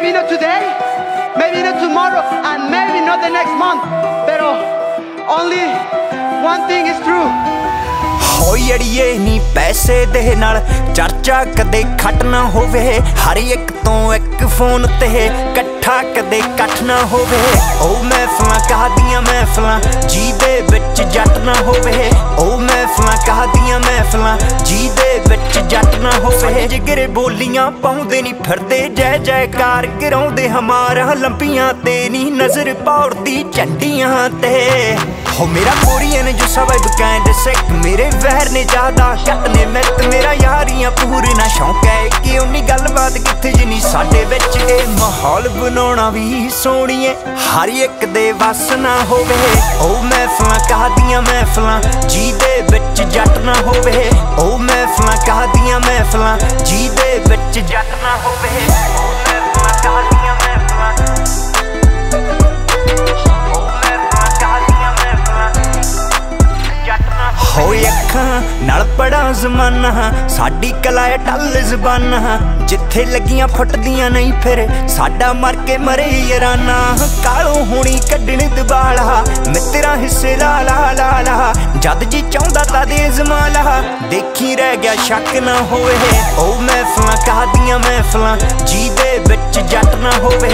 Maybe not today, maybe not tomorrow, and maybe not the next month. Pero only one thing is true. हो अड़िए नी पैसे दे नाल चर्चा कदे खट ना होवे, हर एक तो एक फोन ते कट्ठा कदे कट ना होवे। ओ महफिलां कहदियां महफिलां जी दे विच जट ना होवे, ओ महफिलां कहदियां महफिलां जी दे विच जट ना होवे। जिगरे बोलियां पाउंदे नी फिरदे जय जयकार गिराउंदे हमारा, लंपियां ते नी नजर पौड़दी चंडियां ते। हो मेरा कोरियन जो सब कैंड सिक, मेरे वहर ने ज्यादा घट ने मित, मेरा यारियां पूरना शौक है कि उन्नी गलबात किथे जिनी साडे विच। ए माहौल बनाउणा भी सोहणीए हर एक दे वस ना होवे, ओ महफिलां कहदियां महफिलां जी दे विच जट ना होवे, ओ महफिलां कहदियां महफिलां जी दे विच जट ना होवे। नाल बड़ा जमाना साडी कला टल जबाना, जिथे लगियां फटदियां नहीं फिर साडा मर के मरे यराना। कालो होनी कड्डण दबाला मित्रा हिस्से ला ला ला ला, जद जी चाहुंदा ता दे जमाला देखी रह गया शक ना होवे। ओ महफिलां कहदियां महफिलां जी दे विच जट ना होवे,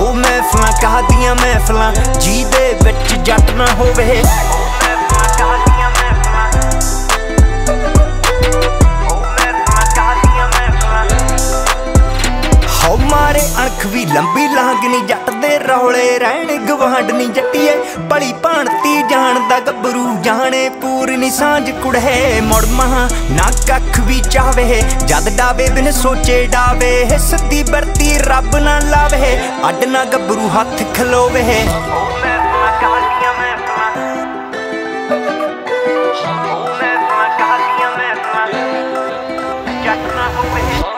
ओ महफिलां कहदियां महफिलां जी दे विच जट ना होवे। मारे अणख भी लंबी लांगनी जट दे रौले रहण गवांडनी जट्टीए, भली भांती जानदा गबरू जाने पूरनी सांझ कुड़े। मुड़मा ना कख भी चावे जद डावे बिन सोचे डावे, सिद्धी बरती रब ना लावे अड ना गबरू हथ खलोवे। ओ महफिलां कहदियां महफिलां जट ना होवे।